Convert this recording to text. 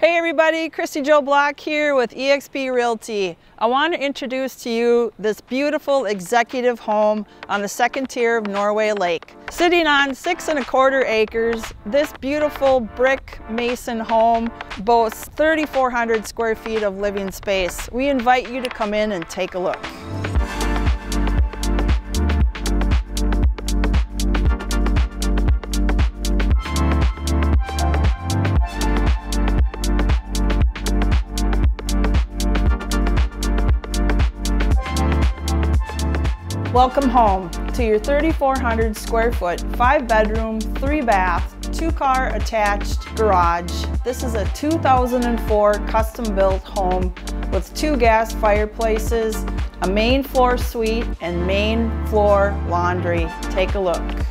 Hey everybody, Kristi Jo Block here with EXP Realty. I want to introduce to you this beautiful executive home on the second tier of Norway Lake. Sitting on 6.25 acres, this beautiful brick mason home boasts 3,400 square feet of living space. We invite you to come in and take a look. Welcome home to your 3,400 square foot, 5-bedroom, 3-bath, 2-car attached garage. This is a 2004 custom built home with 2 gas fireplaces, a main floor suite, and main floor laundry. Take a look.